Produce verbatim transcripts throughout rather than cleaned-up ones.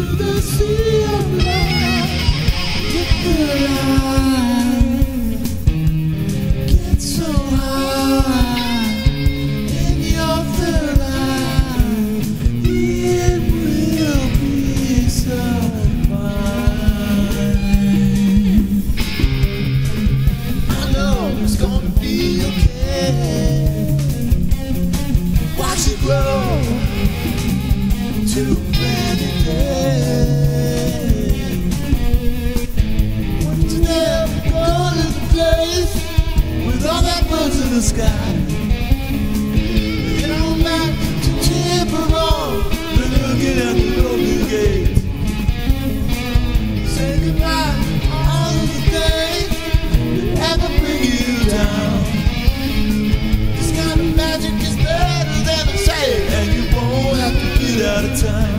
to the sea of love. Get the line, get so high in your third eye, it will be so fine. I know it's gonna be okay. Watch it grow to many days. To the sky, get on back to Tiburon, but looking at the golden gate. Say goodbye to all of the things that ever bring you down. This kind of magic is better than I say, and you won't have to get out of town.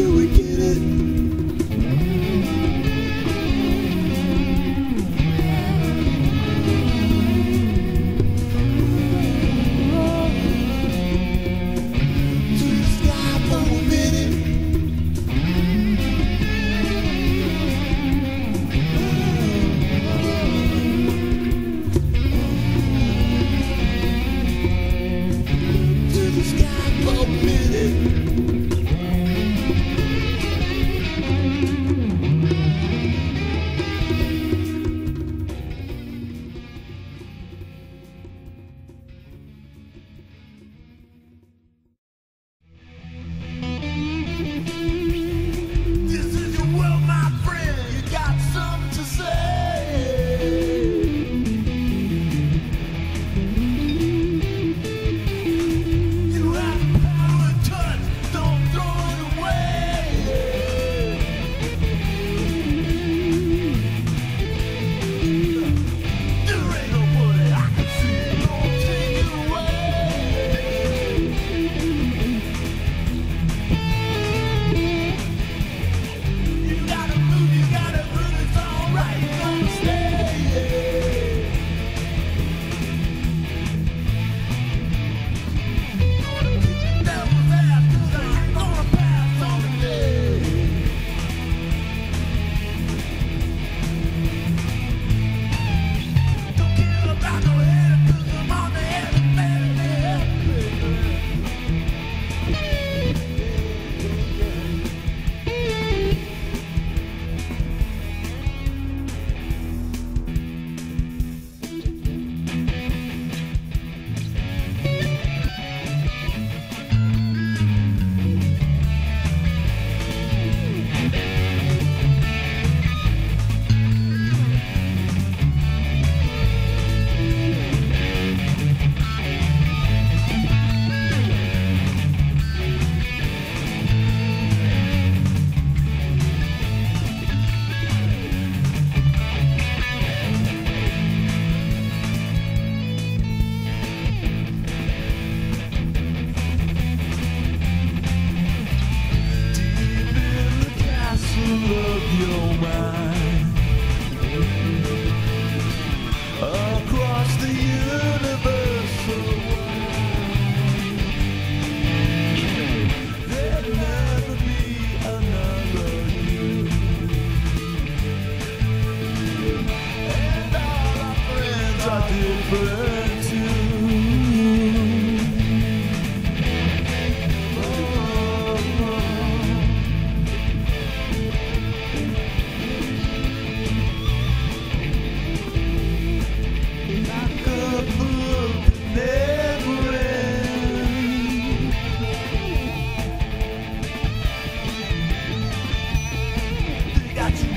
Thank you.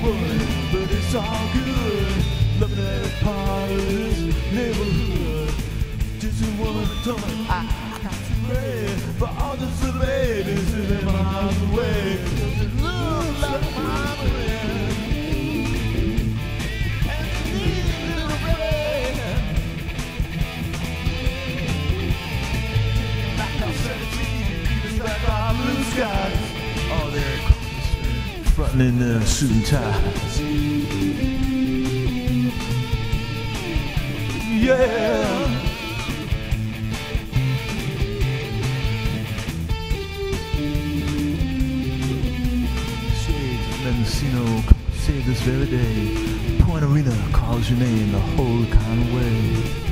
wood, but it's all good. Loving that part of this neighborhood. Just a woman told me I, I got to pray for all the little babies in their miles away. Cause it looks like a mama. Oh, they're cool. Frontin' in the suit and tie. Yeah. Shades of Mendocino, come save this very day. Point Arena calls your name the whole kind of way.